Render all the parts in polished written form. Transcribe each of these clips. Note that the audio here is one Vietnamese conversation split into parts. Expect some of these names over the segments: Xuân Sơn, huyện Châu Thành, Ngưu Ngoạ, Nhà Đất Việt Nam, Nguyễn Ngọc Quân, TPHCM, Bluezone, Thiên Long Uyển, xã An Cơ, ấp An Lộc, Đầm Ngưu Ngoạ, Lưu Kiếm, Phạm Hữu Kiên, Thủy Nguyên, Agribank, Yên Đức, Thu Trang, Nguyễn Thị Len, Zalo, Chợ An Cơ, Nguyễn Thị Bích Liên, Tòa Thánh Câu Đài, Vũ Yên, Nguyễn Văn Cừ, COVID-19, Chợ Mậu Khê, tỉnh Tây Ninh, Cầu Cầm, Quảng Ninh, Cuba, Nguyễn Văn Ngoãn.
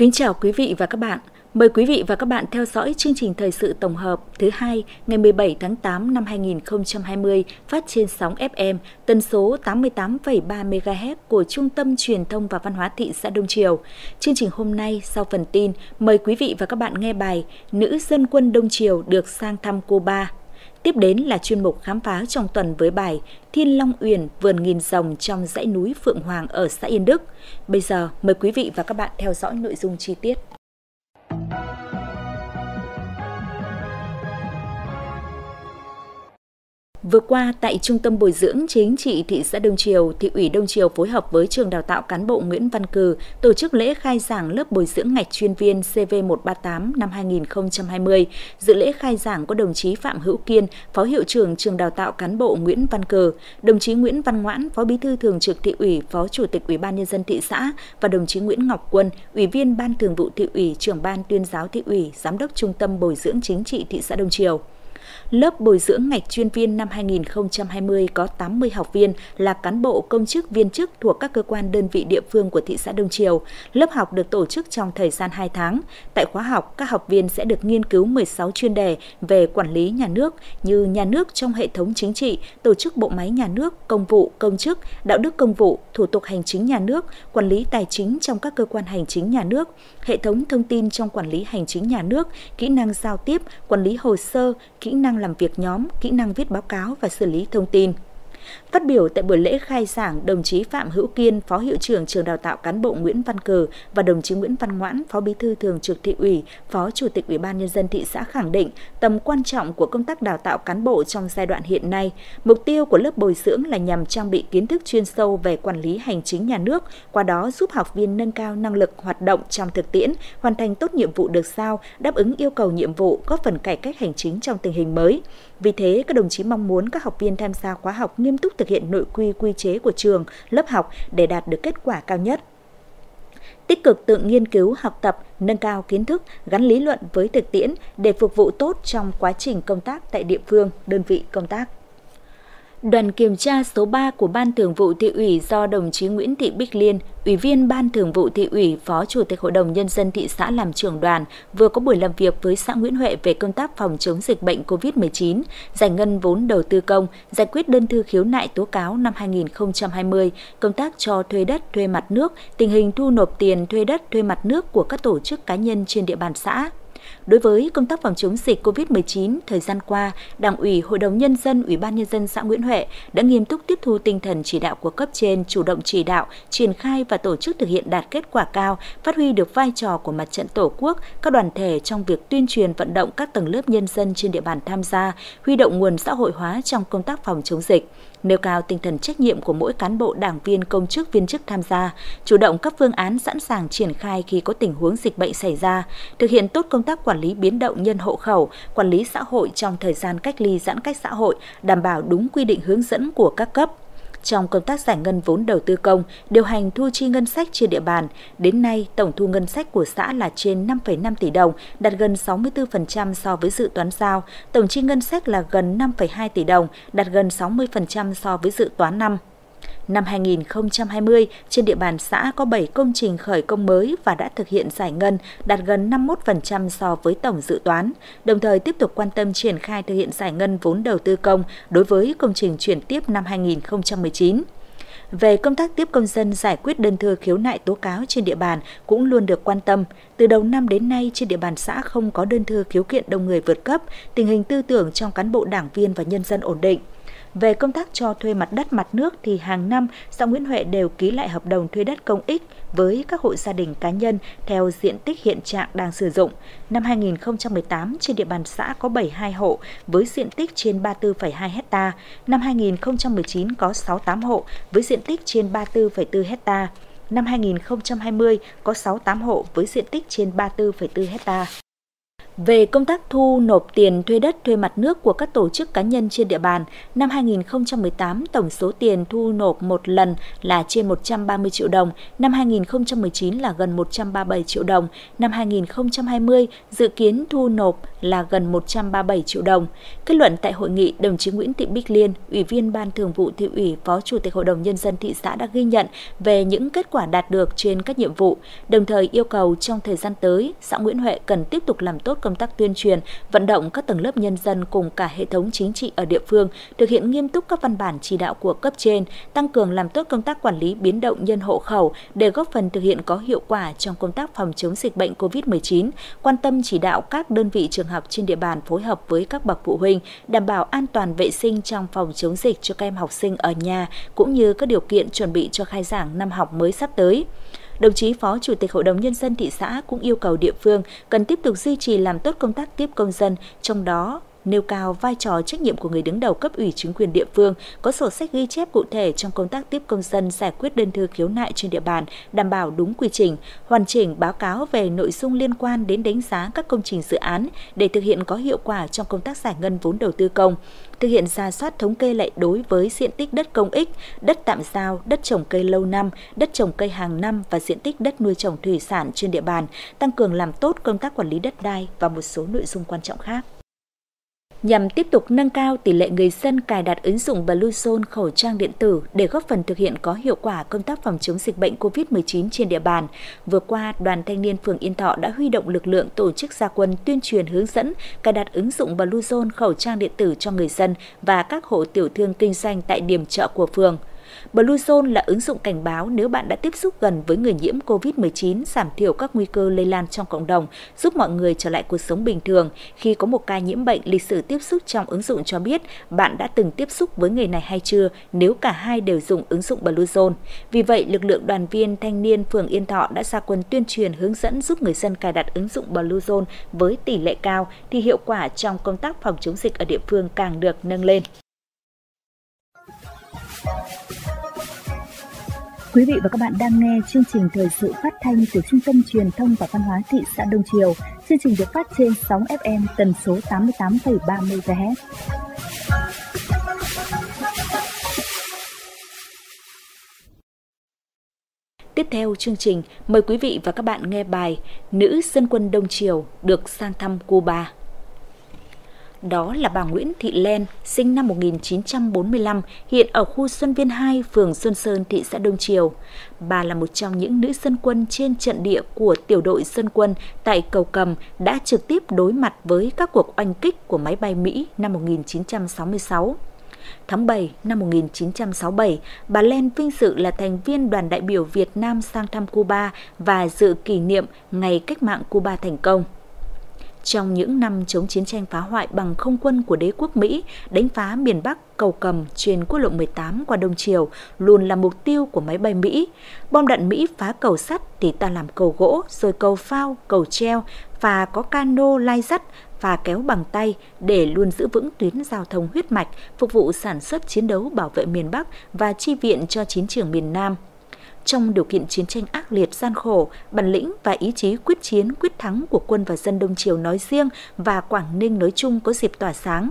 Kính chào quý vị và các bạn. Mời quý vị và các bạn theo dõi chương trình thời sự tổng hợp thứ hai ngày 17 tháng 8 năm 2020 phát trên sóng FM tần số 88,3 MHz của Trung tâm Truyền thông và Văn hóa thị xã Đông Triều. Chương trình hôm nay sau phần tin mời quý vị và các bạn nghe bài Nữ dân quân Đông Triều được sang thăm Cuba. Tiếp đến là chuyên mục khám phá trong tuần với bài Thiên Long Uyển vườn nghìn rồng trong dãy núi Phượng Hoàng ở xã Yên Đức. Bây giờ mời quý vị và các bạn theo dõi nội dung chi tiết. Vừa qua, tại Trung tâm Bồi dưỡng Chính trị thị xã Đông Triều, Thị ủy Đông Triều phối hợp với Trường Đào tạo Cán bộ Nguyễn Văn Cừ tổ chức lễ khai giảng lớp bồi dưỡng ngạch chuyên viên CV138 năm 2020. Dự lễ khai giảng có đồng chí Phạm Hữu Kiên, Phó Hiệu trưởng Trường Đào tạo Cán bộ Nguyễn Văn Cừ, đồng chí Nguyễn Văn Ngoãn, Phó Bí thư Thường trực Thị ủy, Phó Chủ tịch Ủy ban Nhân dân thị xã và đồng chí Nguyễn Ngọc Quân, Ủy viên Ban Thường vụ Thị ủy, Trưởng Ban Tuyên giáo Thị ủy, Giám đốc Trung tâm Bồi dưỡng Chính trị thị xã Đông Triều. Lớp bồi dưỡng ngạch chuyên viên năm 2020 có 80 học viên là cán bộ, công chức, viên chức thuộc các cơ quan đơn vị địa phương của thị xã Đông Triều. Lớp học được tổ chức trong thời gian 2 tháng. Tại khóa học, các học viên sẽ được nghiên cứu 16 chuyên đề về quản lý nhà nước như nhà nước trong hệ thống chính trị, tổ chức bộ máy nhà nước, công vụ, công chức, đạo đức công vụ, thủ tục hành chính nhà nước, quản lý tài chính trong các cơ quan hành chính nhà nước, hệ thống thông tin trong quản lý hành chính nhà nước, kỹ năng giao tiếp, quản lý hồ sơ, kỹ năng làm việc nhóm, kỹ năng viết báo cáo và xử lý thông tin. Phát biểu tại buổi lễ khai giảng, đồng chí Phạm Hữu Kiên, Phó Hiệu trưởng Trường Đào tạo Cán bộ Nguyễn Văn Cừ và đồng chí Nguyễn Văn Ngoãn, Phó Bí thư Thường trực Thị ủy, Phó Chủ tịch Ủy ban Nhân dân thị xã khẳng định tầm quan trọng của công tác đào tạo cán bộ trong giai đoạn hiện nay. Mục tiêu của lớp bồi dưỡng là nhằm trang bị kiến thức chuyên sâu về quản lý hành chính nhà nước, qua đó giúp học viên nâng cao năng lực hoạt động trong thực tiễn, hoàn thành tốt nhiệm vụ được giao, đáp ứng yêu cầu nhiệm vụ, góp phần cải cách hành chính trong tình hình mới. Vì thế, các đồng chí mong muốn các học viên tham gia khóa học nghiêm túc thực hiện nội quy, quy chế của trường, lớp học để đạt được kết quả cao nhất. Tích cực tự nghiên cứu, học tập, nâng cao kiến thức, gắn lý luận với thực tiễn để phục vụ tốt trong quá trình công tác tại địa phương, đơn vị công tác. Đoàn kiểm tra số 3 của Ban Thường vụ Thị ủy do đồng chí Nguyễn Thị Bích Liên, Ủy viên Ban Thường vụ Thị ủy, Phó Chủ tịch Hội đồng Nhân dân thị xã làm trưởng đoàn, vừa có buổi làm việc với xã Nguyễn Huệ về công tác phòng chống dịch bệnh COVID-19, giải ngân vốn đầu tư công, giải quyết đơn thư khiếu nại tố cáo năm 2020, công tác cho thuê đất, thuê mặt nước, tình hình thu nộp tiền thuê đất, thuê mặt nước của các tổ chức cá nhân trên địa bàn xã. Đối với công tác phòng chống dịch COVID-19, thời gian qua, Đảng ủy, Hội đồng Nhân dân, Ủy ban Nhân dân xã Nguyễn Huệ đã nghiêm túc tiếp thu tinh thần chỉ đạo của cấp trên, chủ động chỉ đạo, triển khai và tổ chức thực hiện đạt kết quả cao, phát huy được vai trò của Mặt trận Tổ quốc, các đoàn thể trong việc tuyên truyền vận động các tầng lớp nhân dân trên địa bàn tham gia, huy động nguồn xã hội hóa trong công tác phòng chống dịch. Nêu cao tinh thần trách nhiệm của mỗi cán bộ, đảng viên, công chức, viên chức tham gia, chủ động các phương án sẵn sàng triển khai khi có tình huống dịch bệnh xảy ra, thực hiện tốt công tác quản lý biến động nhân hộ khẩu, quản lý xã hội trong thời gian cách ly giãn cách xã hội, đảm bảo đúng quy định hướng dẫn của các cấp. Trong công tác giải ngân vốn đầu tư công, điều hành thu chi ngân sách trên địa bàn, đến nay tổng thu ngân sách của xã là trên 5,5 tỷ đồng, đạt gần 64% so với dự toán giao, tổng chi ngân sách là gần 5,2 tỷ đồng, đạt gần 60% so với dự toán năm. Năm 2020, trên địa bàn xã có 7 công trình khởi công mới và đã thực hiện giải ngân, đạt gần 51% so với tổng dự toán, đồng thời tiếp tục quan tâm triển khai thực hiện giải ngân vốn đầu tư công đối với công trình chuyển tiếp năm 2019. Về công tác tiếp công dân, giải quyết đơn thư khiếu nại tố cáo trên địa bàn cũng luôn được quan tâm. Từ đầu năm đến nay, trên địa bàn xã không có đơn thư khiếu kiện đông người vượt cấp, tình hình tư tưởng trong cán bộ, đảng viên và nhân dân ổn định. Về công tác cho thuê mặt đất, mặt nước thì hàng năm, xã Nguyễn Huệ đều ký lại hợp đồng thuê đất công ích với các hộ gia đình, cá nhân theo diện tích hiện trạng đang sử dụng. Năm 2018, trên địa bàn xã có 72 hộ với diện tích trên 34,2 hectare. Năm 2019 có 68 hộ với diện tích trên 34,4 hectare. Năm 2020 có 68 hộ với diện tích trên 34,4 hectare. Về công tác thu nộp tiền thuê đất, thuê mặt nước của các tổ chức cá nhân trên địa bàn, năm 2018 tổng số tiền thu nộp một lần là trên 130 triệu đồng, năm 2019 là gần 137 triệu đồng, năm 2020 dự kiến thu nộp là gần 137 triệu đồng. Kết luận tại hội nghị, đồng chí Nguyễn Thị Bích Liên, Ủy viên Ban Thường vụ Thị ủy, Phó Chủ tịch Hội đồng Nhân dân thị xã đã ghi nhận về những kết quả đạt được trên các nhiệm vụ, đồng thời yêu cầu trong thời gian tới, xã Nguyễn Huệ cần tiếp tục làm tốt công tác tuyên truyền, vận động các tầng lớp nhân dân cùng cả hệ thống chính trị ở địa phương thực hiện nghiêm túc các văn bản chỉ đạo của cấp trên, tăng cường làm tốt công tác quản lý biến động nhân hộ khẩu để góp phần thực hiện có hiệu quả trong công tác phòng chống dịch bệnh COVID-19, quan tâm chỉ đạo các đơn vị trường học trên địa bàn phối hợp với các bậc phụ huynh đảm bảo an toàn vệ sinh trong phòng chống dịch cho các em học sinh ở nhà cũng như các điều kiện chuẩn bị cho khai giảng năm học mới sắp tới. Đồng chí Phó Chủ tịch Hội đồng Nhân dân thị xã cũng yêu cầu địa phương cần tiếp tục duy trì làm tốt công tác tiếp công dân, trong đó nêu cao vai trò trách nhiệm của người đứng đầu cấp ủy chính quyền địa phương, có sổ sách ghi chép cụ thể trong công tác tiếp công dân, giải quyết đơn thư khiếu nại trên địa bàn, đảm bảo đúng quy trình, hoàn chỉnh báo cáo về nội dung liên quan đến đánh giá các công trình dự án để thực hiện có hiệu quả trong công tác giải ngân vốn đầu tư công, thực hiện rà soát thống kê lại đối với diện tích đất công ích, đất tạm giao, đất trồng cây lâu năm, đất trồng cây hàng năm và diện tích đất nuôi trồng thủy sản trên địa bàn, tăng cường làm tốt công tác quản lý đất đai và một số nội dung quan trọng khác. Nhằm tiếp tục nâng cao tỷ lệ người dân cài đặt ứng dụng Bluezone khẩu trang điện tử để góp phần thực hiện có hiệu quả công tác phòng chống dịch bệnh COVID-19 trên địa bàn, vừa qua, Đoàn Thanh niên phường Yên Thọ đã huy động lực lượng tổ chức ra quân tuyên truyền hướng dẫn cài đặt ứng dụng Bluezone khẩu trang điện tử cho người dân và các hộ tiểu thương kinh doanh tại điểm chợ của phường. Bluezone là ứng dụng cảnh báo nếu bạn đã tiếp xúc gần với người nhiễm COVID-19, giảm thiểu các nguy cơ lây lan trong cộng đồng, giúp mọi người trở lại cuộc sống bình thường. Khi có một ca nhiễm bệnh, lịch sử tiếp xúc trong ứng dụng cho biết bạn đã từng tiếp xúc với người này hay chưa nếu cả hai đều dùng ứng dụng Bluezone. Vì vậy, lực lượng đoàn viên thanh niên phường Yên Thọ đã ra quân tuyên truyền hướng dẫn giúp người dân cài đặt ứng dụng Bluezone với tỷ lệ cao thì hiệu quả trong công tác phòng chống dịch ở địa phương càng được nâng lên. Quý vị và các bạn đang nghe chương trình thời sự phát thanh của Trung tâm Truyền thông và Văn hóa thị xã Đông Triều. Chương trình được phát trên sóng FM tần số 88,3 MHz. Tiếp theo chương trình, mời quý vị và các bạn nghe bài Nữ dân quân Đông Triều được sang thăm Cuba. Đó là bà Nguyễn Thị Len, sinh năm 1945, hiện ở khu Xuân Viên 2, phường Xuân Sơn, thị xã Đông Triều. Bà là một trong những nữ dân quân trên trận địa của tiểu đội dân quân tại Cầu Cầm đã trực tiếp đối mặt với các cuộc oanh kích của máy bay Mỹ năm 1966. Tháng 7 năm 1967, bà Len vinh dự là thành viên đoàn đại biểu Việt Nam sang thăm Cuba và dự kỷ niệm Ngày Cách mạng Cuba thành công. Trong những năm chống chiến tranh phá hoại bằng không quân của đế quốc Mỹ, đánh phá miền Bắc, Cầu Cầm trên quốc lộ 18 qua Đông Triều luôn là mục tiêu của máy bay Mỹ. Bom đạn Mỹ phá cầu sắt thì ta làm cầu gỗ, rồi cầu phao, cầu treo, và có cano lai dắt và kéo bằng tay để luôn giữ vững tuyến giao thông huyết mạch, phục vụ sản xuất chiến đấu bảo vệ miền Bắc và chi viện cho chiến trường miền Nam. Trong điều kiện chiến tranh ác liệt gian khổ, bản lĩnh và ý chí quyết chiến, quyết thắng của quân và dân Đông Triều nói riêng và Quảng Ninh nói chung có dịp tỏa sáng.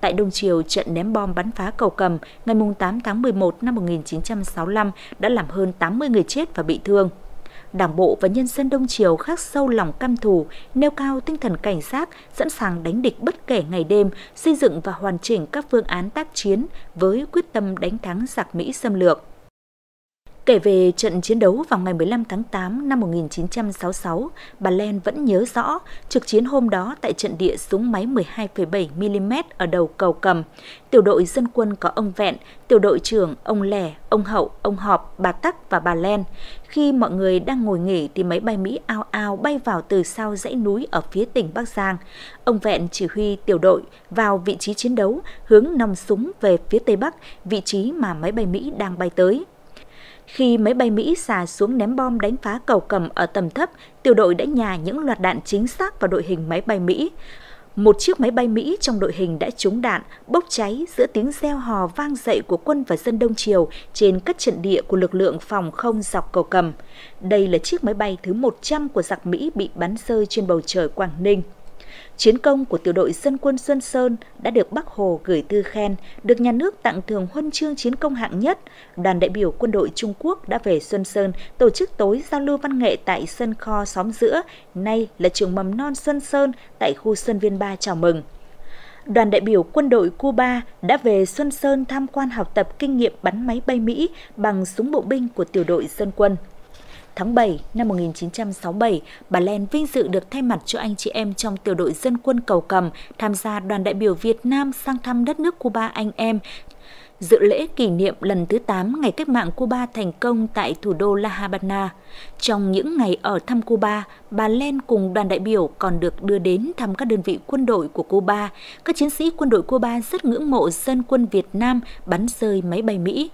Tại Đông Triều, trận ném bom bắn phá Cầu Cầm ngày 8 tháng 11 năm 1965 đã làm hơn 80 người chết và bị thương. Đảng bộ và nhân dân Đông Triều khắc sâu lòng căm thù, nêu cao tinh thần cảnh giác, sẵn sàng đánh địch bất kể ngày đêm, xây dựng và hoàn chỉnh các phương án tác chiến với quyết tâm đánh thắng giặc Mỹ xâm lược. Kể về trận chiến đấu vào ngày 15 tháng 8 năm 1966, bà Len vẫn nhớ rõ trực chiến hôm đó tại trận địa súng máy 12,7mm ở đầu Cầu Cầm. Tiểu đội dân quân có ông Vẹn, tiểu đội trưởng, ông Lẻ, ông Hậu, ông Họp, bà Tắc và bà Len. Khi mọi người đang ngồi nghỉ thì máy bay Mỹ ao ao bay vào từ sau dãy núi ở phía tỉnh Bắc Giang. Ông Vẹn chỉ huy tiểu đội vào vị trí chiến đấu, hướng nòng súng về phía Tây Bắc, vị trí mà máy bay Mỹ đang bay tới. Khi máy bay Mỹ xà xuống ném bom đánh phá Cầu Cầm ở tầm thấp, tiểu đội đã nhả những loạt đạn chính xác vào đội hình máy bay Mỹ. Một chiếc máy bay Mỹ trong đội hình đã trúng đạn, bốc cháy giữa tiếng reo hò vang dậy của quân và dân Đông Triều trên các trận địa của lực lượng phòng không dọc Cầu Cầm. Đây là chiếc máy bay thứ 100 của giặc Mỹ bị bắn rơi trên bầu trời Quảng Ninh. Chiến công của tiểu đội dân quân Xuân Sơn đã được Bác Hồ gửi thư khen, được nhà nước tặng thưởng huân chương chiến công hạng nhất. Đoàn đại biểu quân đội Trung Quốc đã về Xuân Sơn tổ chức tối giao lưu văn nghệ tại sân kho xóm giữa, nay là trường mầm non Xuân Sơn tại khu Xuân Viên 3 chào mừng. Đoàn đại biểu quân đội Cuba đã về Xuân Sơn tham quan học tập kinh nghiệm bắn máy bay Mỹ bằng súng bộ binh của tiểu đội dân quân. Tháng 7 năm 1967, bà Len vinh dự được thay mặt cho anh chị em trong tiểu đội dân quân Cầu Cầm tham gia đoàn đại biểu Việt Nam sang thăm đất nước Cuba anh em, dự lễ kỷ niệm lần thứ 8 ngày cách mạng Cuba thành công tại thủ đô La Habana. Trong những ngày ở thăm Cuba, bà Len cùng đoàn đại biểu còn được đưa đến thăm các đơn vị quân đội của Cuba. Các chiến sĩ quân đội Cuba rất ngưỡng mộ dân quân Việt Nam bắn rơi máy bay Mỹ.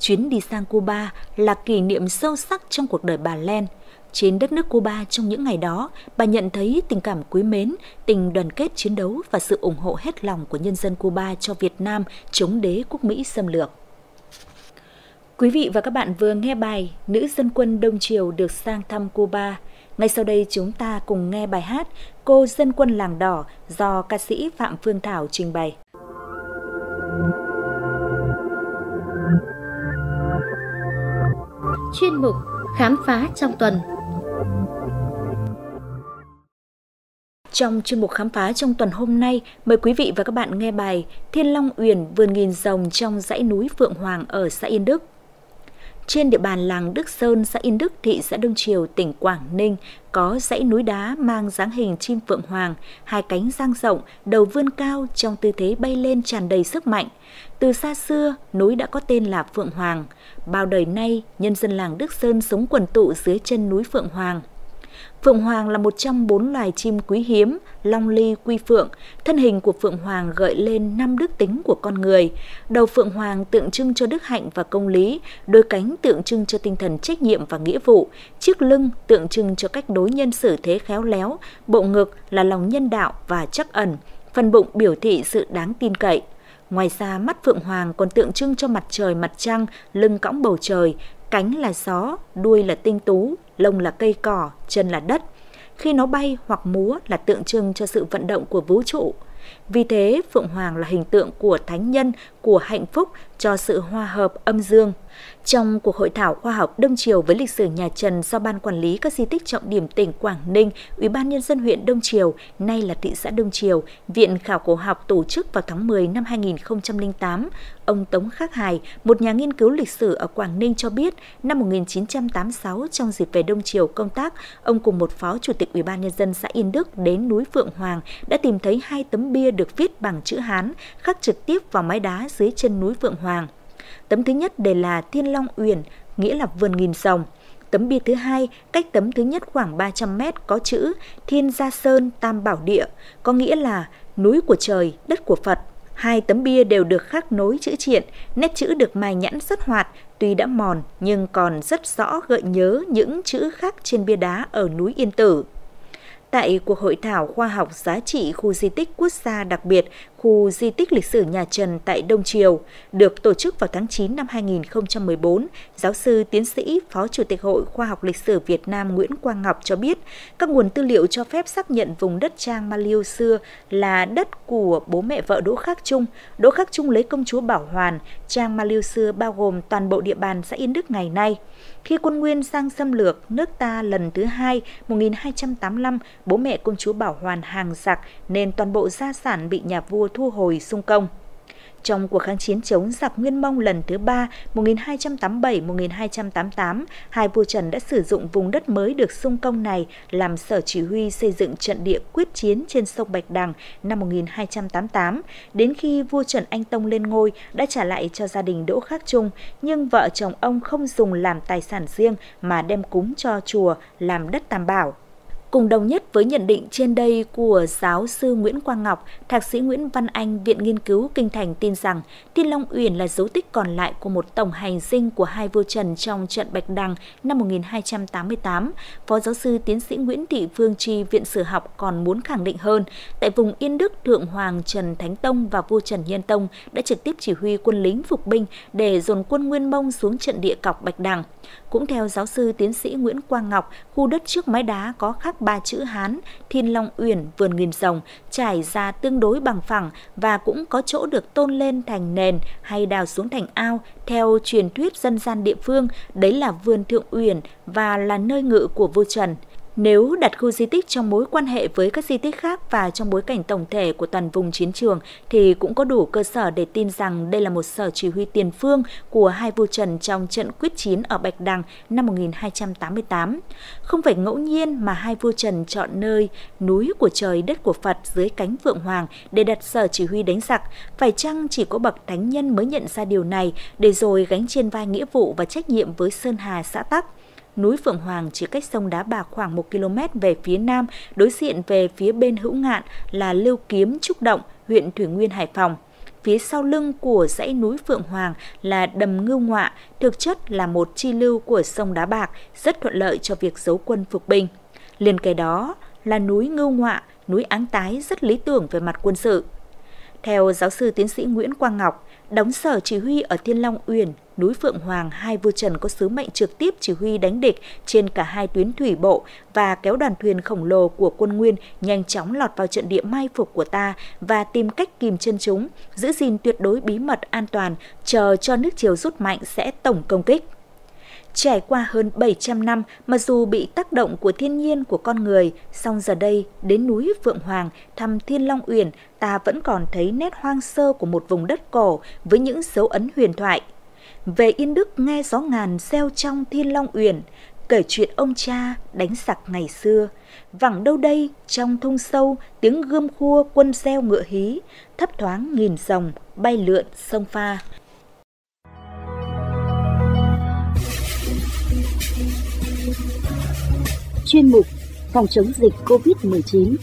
Chuyến đi sang Cuba là kỷ niệm sâu sắc trong cuộc đời bà Len. Trên đất nước Cuba trong những ngày đó, bà nhận thấy tình cảm quý mến, tình đoàn kết chiến đấu và sự ủng hộ hết lòng của nhân dân Cuba cho Việt Nam chống đế quốc Mỹ xâm lược. Quý vị và các bạn vừa nghe bài Nữ dân quân Đông Triều được sang thăm Cuba. Ngay sau đây chúng ta cùng nghe bài hát Cô dân quân làng đỏ do ca sĩ Phạm Phương Thảo trình bày. Chuyên mục Khám phá trong tuần. Trong chuyên mục Khám phá trong tuần hôm nay, mời quý vị và các bạn nghe bài Thiên Long Uyển vườn nghìn rồng trong dãy núi Phượng Hoàng ở xã Yên Đức. Trên địa bàn làng Đức Sơn, xã Yên Đức, thị xã Đông Triều, tỉnh Quảng Ninh, có dãy núi đá mang dáng hình chim Phượng Hoàng, hai cánh dang rộng, đầu vươn cao trong tư thế bay lên tràn đầy sức mạnh. Từ xa xưa, núi đã có tên là Phượng Hoàng. Bao đời nay, nhân dân làng Đức Sơn sống quần tụ dưới chân núi Phượng Hoàng. Phượng Hoàng là một trong 4 loài chim quý hiếm, long ly quy phượng. Thân hình của Phượng Hoàng gợi lên 5 đức tính của con người. Đầu Phượng Hoàng tượng trưng cho đức hạnh và công lý, đôi cánh tượng trưng cho tinh thần trách nhiệm và nghĩa vụ, chiếc lưng tượng trưng cho cách đối nhân xử thế khéo léo, bộ ngực là lòng nhân đạo và trắc ẩn, phần bụng biểu thị sự đáng tin cậy. Ngoài ra, mắt Phượng Hoàng còn tượng trưng cho mặt trời mặt trăng, lưng cõng bầu trời, cánh là gió, đuôi là tinh tú, lông là cây cỏ, chân là đất. Khi nó bay hoặc múa là tượng trưng cho sự vận động của vũ trụ. Vì thế, Phượng Hoàng là hình tượng của thánh nhân, của hạnh phúc, cho sự hòa hợp âm dương. Trong cuộc hội thảo khoa học Đông Triều với lịch sử nhà Trần do Ban Quản lý các di tích trọng điểm tỉnh Quảng Ninh, Ủy ban Nhân dân huyện Đông Triều, nay là thị xã Đông Triều, Viện Khảo cổ học tổ chức vào tháng 10 năm 2008, ông Tống Khắc Hải, một nhà nghiên cứu lịch sử ở Quảng Ninh cho biết, năm 1986 trong dịp về Đông Triều công tác, ông cùng một phó chủ tịch Ủy ban Nhân dân xã Yên Đức đến núi Phượng Hoàng đã tìm thấy 2 tấm bia được viết bằng chữ Hán khắc trực tiếp vào mái đá dưới chân núi Phượng Hoàng. Tấm thứ nhất đề là Thiên Long Uyển, nghĩa là vườn nghìn rồng. Tấm bia thứ hai, cách tấm thứ nhất khoảng 300 m, có chữ Thiên Gia Sơn Tam Bảo Địa, có nghĩa là núi của trời, đất của Phật. 2 tấm bia đều được khắc nối chữ triện, nét chữ được mài nhẵn rất hoạt, tuy đã mòn nhưng còn rất rõ gợi nhớ những chữ khắc trên bia đá ở núi Yên Tử. Tại cuộc hội thảo khoa học giá trị khu di tích quốc gia đặc biệt, khu di tích lịch sử nhà Trần tại Đông Triều, được tổ chức vào tháng 9 năm 2014, giáo sư tiến sĩ, phó chủ tịch Hội Khoa học Lịch sử Việt Nam Nguyễn Quang Ngọc cho biết, các nguồn tư liệu cho phép xác nhận vùng đất Trang Mạ Lựu xưa là đất của bố mẹ vợ Đỗ Khắc Chung. Đỗ Khắc Chung lấy công chúa Bảo Hoàn, Trang Mạ Lựu xưa bao gồm toàn bộ địa bàn xã Yên Đức ngày nay. Khi quân Nguyên sang xâm lược nước ta lần thứ 2, 1285, bố mẹ công chúa Bảo Hoàn hàng giặc nên toàn bộ gia sản bị nhà vua thu hồi sung công. Trong cuộc kháng chiến chống giặc Nguyên Mông lần thứ 3, 1287-1288, hai vua Trần đã sử dụng vùng đất mới được sung công này làm sở chỉ huy xây dựng trận địa quyết chiến trên sông Bạch Đằng năm 1288. Đến khi vua Trần Anh Tông lên ngôi đã trả lại cho gia đình Đỗ Khắc Chung, nhưng vợ chồng ông không dùng làm tài sản riêng mà đem cúng cho chùa làm đất tam bảo. Cùng đồng nhất với nhận định trên đây của giáo sư Nguyễn Quang Ngọc, thạc sĩ Nguyễn Văn Anh, Viện Nghiên cứu Kinh Thành tin rằng Thiên Long Uyển là dấu tích còn lại của một tổng hành dinh của hai vua Trần trong trận Bạch Đằng năm 1288. Phó giáo sư tiến sĩ Nguyễn Thị Phương Chi, Viện Sử học còn muốn khẳng định hơn, tại vùng Yên Đức, Thượng Hoàng Trần Thánh Tông và vua Trần Nhân Tông đã trực tiếp chỉ huy quân lính phục binh để dồn quân Nguyên Mông xuống trận địa cọc Bạch Đằng. Cũng theo giáo sư tiến sĩ Nguyễn Quang Ngọc, khu đất trước mái đá có khắc các ba chữ Hán, Thiên Long Uyển, Vườn Nghìn Rồng trải ra tương đối bằng phẳng và cũng có chỗ được tôn lên thành nền hay đào xuống thành ao. Theo truyền thuyết dân gian địa phương, đấy là Vườn Thượng Uyển và là nơi ngự của vua Trần. Nếu đặt khu di tích trong mối quan hệ với các di tích khác và trong bối cảnh tổng thể của toàn vùng chiến trường thì cũng có đủ cơ sở để tin rằng đây là một sở chỉ huy tiền phương của hai vua Trần trong trận quyết chiến ở Bạch Đằng năm 1288. Không phải ngẫu nhiên mà hai vua Trần chọn nơi núi của trời đất của Phật dưới cánh Phượng Hoàng để đặt sở chỉ huy đánh giặc. Phải chăng chỉ có bậc thánh nhân mới nhận ra điều này để rồi gánh trên vai nghĩa vụ và trách nhiệm với Sơn Hà xã Tắc? Núi Phượng Hoàng chỉ cách sông Đá Bạc khoảng 1 km về phía nam, đối diện về phía bên hữu ngạn là Lưu Kiếm, Trúc Động, huyện Thủy Nguyên, Hải Phòng. Phía sau lưng của dãy núi Phượng Hoàng là đầm Ngưu Ngoạ, thực chất là một chi lưu của sông Đá Bạc, rất thuận lợi cho việc giấu quân phục binh. Liền kề đó là núi Ngưu Ngoạ, núi Áng Tái rất lý tưởng về mặt quân sự. Theo giáo sư tiến sĩ Nguyễn Quang Ngọc, đóng sở chỉ huy ở Thiên Long Uyển, núi Phượng Hoàng, hai vua Trần có sứ mệnh trực tiếp chỉ huy đánh địch trên cả hai tuyến thủy bộ và kéo đoàn thuyền khổng lồ của quân Nguyên nhanh chóng lọt vào trận địa mai phục của ta và tìm cách kìm chân chúng, giữ gìn tuyệt đối bí mật an toàn, chờ cho nước Triều rút mạnh sẽ tổng công kích. Trải qua hơn 700 năm, mặc dù bị tác động của thiên nhiên của con người, song giờ đây đến núi Phượng Hoàng thăm Thiên Long Uyển, ta vẫn còn thấy nét hoang sơ của một vùng đất cổ với những dấu ấn huyền thoại. Về Yên Đức nghe gió ngàn reo trong Thiên Long Uyển, kể chuyện ông cha đánh giặc ngày xưa. Vẳng đâu đây trong thung sâu, tiếng gươm khua quân reo ngựa hí, thấp thoáng nghìn rồng bay lượn sông pha. Chuyên mục phòng chống dịch COVID-19.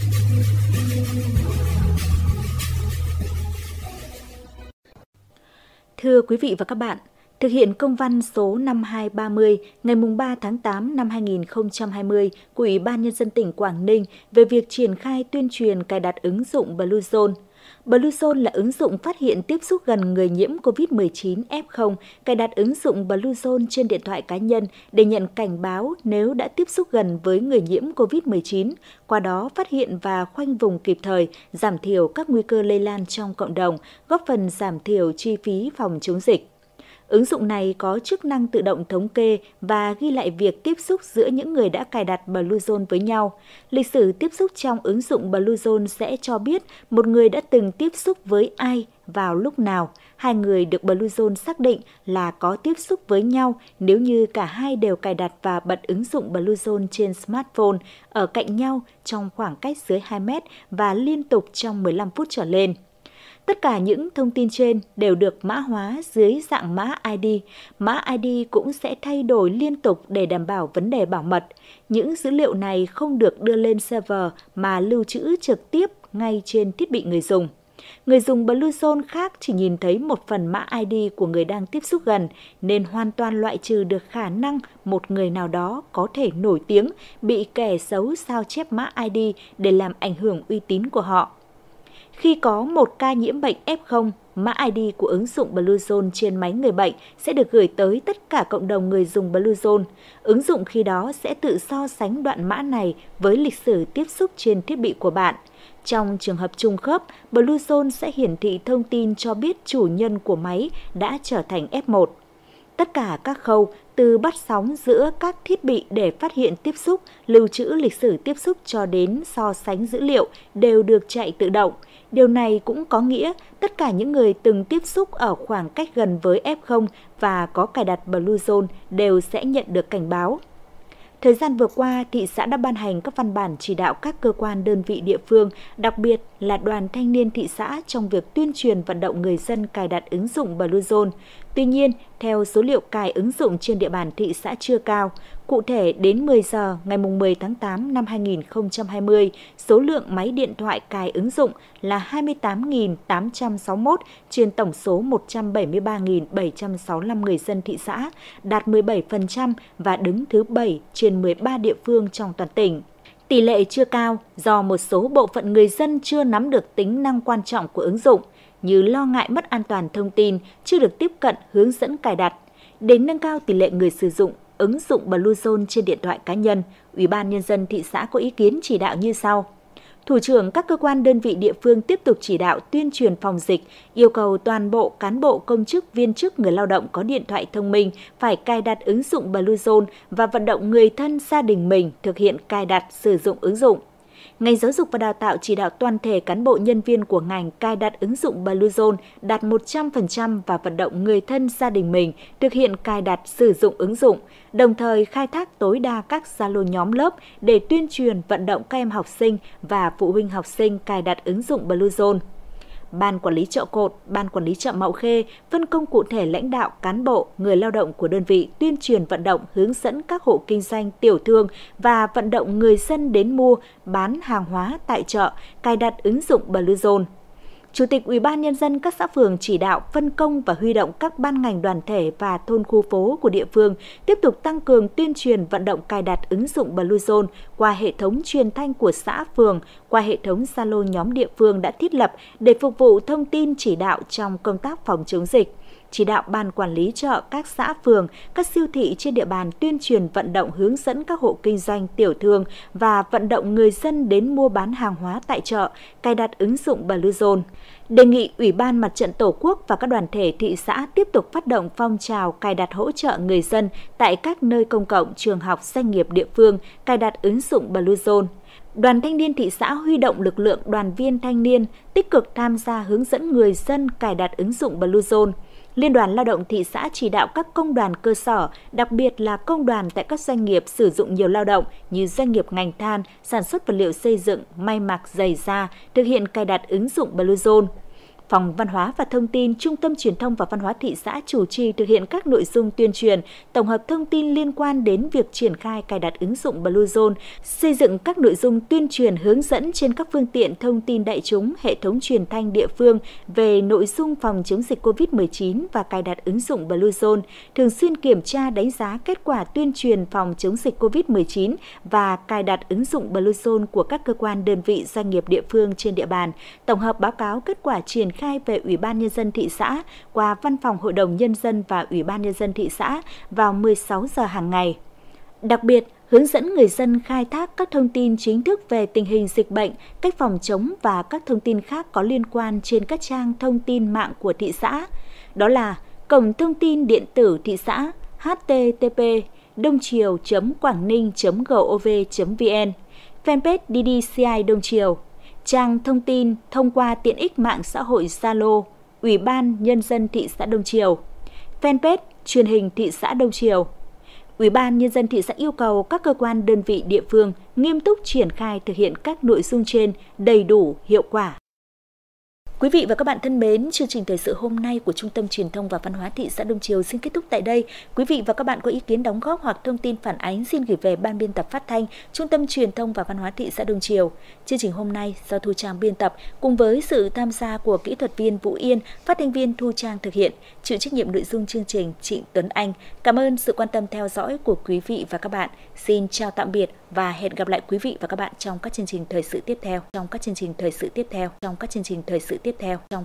Thưa quý vị và các bạn, thực hiện công văn số 5230 ngày 3 tháng 8 năm 2020 của Ủy ban Nhân dân tỉnh Quảng Ninh về việc triển khai tuyên truyền cài đặt ứng dụng Bluezone. Bluezone là ứng dụng phát hiện tiếp xúc gần người nhiễm COVID-19 F0, cài đặt ứng dụng Bluezone trên điện thoại cá nhân để nhận cảnh báo nếu đã tiếp xúc gần với người nhiễm COVID-19, qua đó phát hiện và khoanh vùng kịp thời, giảm thiểu các nguy cơ lây lan trong cộng đồng, góp phần giảm thiểu chi phí phòng chống dịch. Ứng dụng này có chức năng tự động thống kê và ghi lại việc tiếp xúc giữa những người đã cài đặt Bluezone với nhau. Lịch sử tiếp xúc trong ứng dụng Bluezone sẽ cho biết một người đã từng tiếp xúc với ai, vào lúc nào. Hai người được Bluezone xác định là có tiếp xúc với nhau nếu như cả hai đều cài đặt và bật ứng dụng Bluezone trên smartphone, ở cạnh nhau trong khoảng cách dưới 2 mét và liên tục trong 15 phút trở lên. Tất cả những thông tin trên đều được mã hóa dưới dạng mã ID. Mã ID cũng sẽ thay đổi liên tục để đảm bảo vấn đề bảo mật. Những dữ liệu này không được đưa lên server mà lưu trữ trực tiếp ngay trên thiết bị người dùng. Người dùng Bluezone khác chỉ nhìn thấy một phần mã ID của người đang tiếp xúc gần, nên hoàn toàn loại trừ được khả năng một người nào đó có thể nổi tiếng bị kẻ xấu sao chép mã ID để làm ảnh hưởng uy tín của họ. Khi có một ca nhiễm bệnh F0, mã ID của ứng dụng Bluezone trên máy người bệnh sẽ được gửi tới tất cả cộng đồng người dùng Bluezone. Ứng dụng khi đó sẽ tự so sánh đoạn mã này với lịch sử tiếp xúc trên thiết bị của bạn. Trong trường hợp trùng khớp, Bluezone sẽ hiển thị thông tin cho biết chủ nhân của máy đã trở thành F1. Tất cả các khâu từ bắt sóng giữa các thiết bị để phát hiện tiếp xúc, lưu trữ lịch sử tiếp xúc cho đến so sánh dữ liệu đều được chạy tự động. Điều này cũng có nghĩa tất cả những người từng tiếp xúc ở khoảng cách gần với F0 và có cài đặt Bluezone đều sẽ nhận được cảnh báo. Thời gian vừa qua, thị xã đã ban hành các văn bản chỉ đạo các cơ quan đơn vị địa phương, đặc biệt là đoàn thanh niên thị xã trong việc tuyên truyền vận động người dân cài đặt ứng dụng Bluezone. Tuy nhiên, theo số liệu cài ứng dụng trên địa bàn thị xã chưa cao. Cụ thể, đến 10 giờ ngày 10 tháng 8 năm 2020, số lượng máy điện thoại cài ứng dụng là 28.861 trên tổng số 173.765 người dân thị xã, đạt 17% và đứng thứ 7 trên 13 địa phương trong toàn tỉnh. Tỷ lệ chưa cao do một số bộ phận người dân chưa nắm được tính năng quan trọng của ứng dụng, như lo ngại mất an toàn thông tin, chưa được tiếp cận hướng dẫn cài đặt. Để nâng cao tỷ lệ người sử dụng, ứng dụng Bluezone trên điện thoại cá nhân, Ủy ban Nhân dân thị xã có ý kiến chỉ đạo như sau. Thủ trưởng các cơ quan đơn vị địa phương tiếp tục chỉ đạo tuyên truyền phòng dịch, yêu cầu toàn bộ cán bộ, công chức, viên chức, người lao động có điện thoại thông minh phải cài đặt ứng dụng Bluezone và vận động người thân gia đình mình thực hiện cài đặt sử dụng ứng dụng. Ngành Giáo dục và Đào tạo chỉ đạo toàn thể cán bộ nhân viên của ngành cài đặt ứng dụng Bluezone đạt 100% và vận động người thân gia đình mình thực hiện cài đặt sử dụng ứng dụng, đồng thời khai thác tối đa các Zalo nhóm lớp để tuyên truyền vận động các em học sinh và phụ huynh học sinh cài đặt ứng dụng Bluezone. Ban quản lý chợ Cột, Ban quản lý chợ Mậu Khê phân công cụ thể lãnh đạo, cán bộ, người lao động của đơn vị tuyên truyền vận động, hướng dẫn các hộ kinh doanh, tiểu thương và vận động người dân đến mua, bán hàng hóa tại chợ cài đặt ứng dụng Bluezone. Chủ tịch Ủy ban Nhân dân các xã phường chỉ đạo phân công và huy động các ban ngành đoàn thể và thôn khu phố của địa phương tiếp tục tăng cường tuyên truyền vận động cài đặt ứng dụng Bluezone qua hệ thống truyền thanh của xã phường, qua hệ thống Zalo nhóm địa phương đã thiết lập để phục vụ thông tin chỉ đạo trong công tác phòng chống dịch. Chỉ đạo ban quản lý chợ, các xã phường, các siêu thị trên địa bàn tuyên truyền vận động hướng dẫn các hộ kinh doanh, tiểu thương và vận động người dân đến mua bán hàng hóa tại chợ, cài đặt ứng dụng Bluezone. Đề nghị Ủy ban Mặt trận Tổ quốc và các đoàn thể thị xã tiếp tục phát động phong trào cài đặt hỗ trợ người dân tại các nơi công cộng, trường học, doanh nghiệp địa phương, cài đặt ứng dụng Bluezone. Đoàn thanh niên thị xã huy động lực lượng đoàn viên thanh niên tích cực tham gia hướng dẫn người dân cài đặt ứng dụng Bluezone. Liên đoàn Lao động thị xã chỉ đạo các công đoàn cơ sở, đặc biệt là công đoàn tại các doanh nghiệp sử dụng nhiều lao động như doanh nghiệp ngành than, sản xuất vật liệu xây dựng, may mặc, giày da, thực hiện cài đặt ứng dụng Bluezone. Phòng Văn hóa và Thông tin, Trung tâm Truyền thông và Văn hóa thị xã chủ trì thực hiện các nội dung tuyên truyền, tổng hợp thông tin liên quan đến việc triển khai cài đặt ứng dụng Bluezone, xây dựng các nội dung tuyên truyền hướng dẫn trên các phương tiện thông tin đại chúng, hệ thống truyền thanh địa phương về nội dung phòng chống dịch COVID-19 và cài đặt ứng dụng Bluezone, thường xuyên kiểm tra đánh giá kết quả tuyên truyền phòng chống dịch COVID-19 và cài đặt ứng dụng Bluezone của các cơ quan đơn vị doanh nghiệp địa phương trên địa bàn, tổng hợp báo cáo kết quả triển khai về Ủy ban Nhân dân thị xã qua Văn phòng Hội đồng Nhân dân và Ủy ban Nhân dân thị xã vào 16 giờ hàng ngày. Đặc biệt, hướng dẫn người dân khai thác các thông tin chính thức về tình hình dịch bệnh, cách phòng chống và các thông tin khác có liên quan trên các trang thông tin mạng của thị xã. Đó là Cổng Thông tin Điện tử thị xã http://domtriều.quangninh.gov.vn, fanpage DDCI Đông Triều, trang thông tin thông qua tiện ích mạng xã hội Zalo, Ủy ban Nhân dân thị xã Đông Triều, fanpage Truyền hình thị xã Đông Triều. Ủy ban Nhân dân thị xã yêu cầu các cơ quan đơn vị địa phương nghiêm túc triển khai thực hiện các nội dung trên đầy đủ, hiệu quả. Quý vị và các bạn thân mến, chương trình thời sự hôm nay của Trung tâm Truyền thông và Văn hóa thị xã Đông Triều xin kết thúc tại đây. Quý vị và các bạn có ý kiến đóng góp hoặc thông tin phản ánh xin gửi về Ban biên tập phát thanh Trung tâm Truyền thông và Văn hóa thị xã Đông Triều. Chương trình hôm nay do Thu Trang biên tập cùng với sự tham gia của kỹ thuật viên Vũ Yên, phát thanh viên Thu Trang thực hiện, chịu trách nhiệm nội dung chương trình Trịnh Tuấn Anh. Cảm ơn sự quan tâm theo dõi của quý vị và các bạn. Xin chào tạm biệt và hẹn gặp lại quý vị và các bạn trong các chương trình thời sự tiếp theo.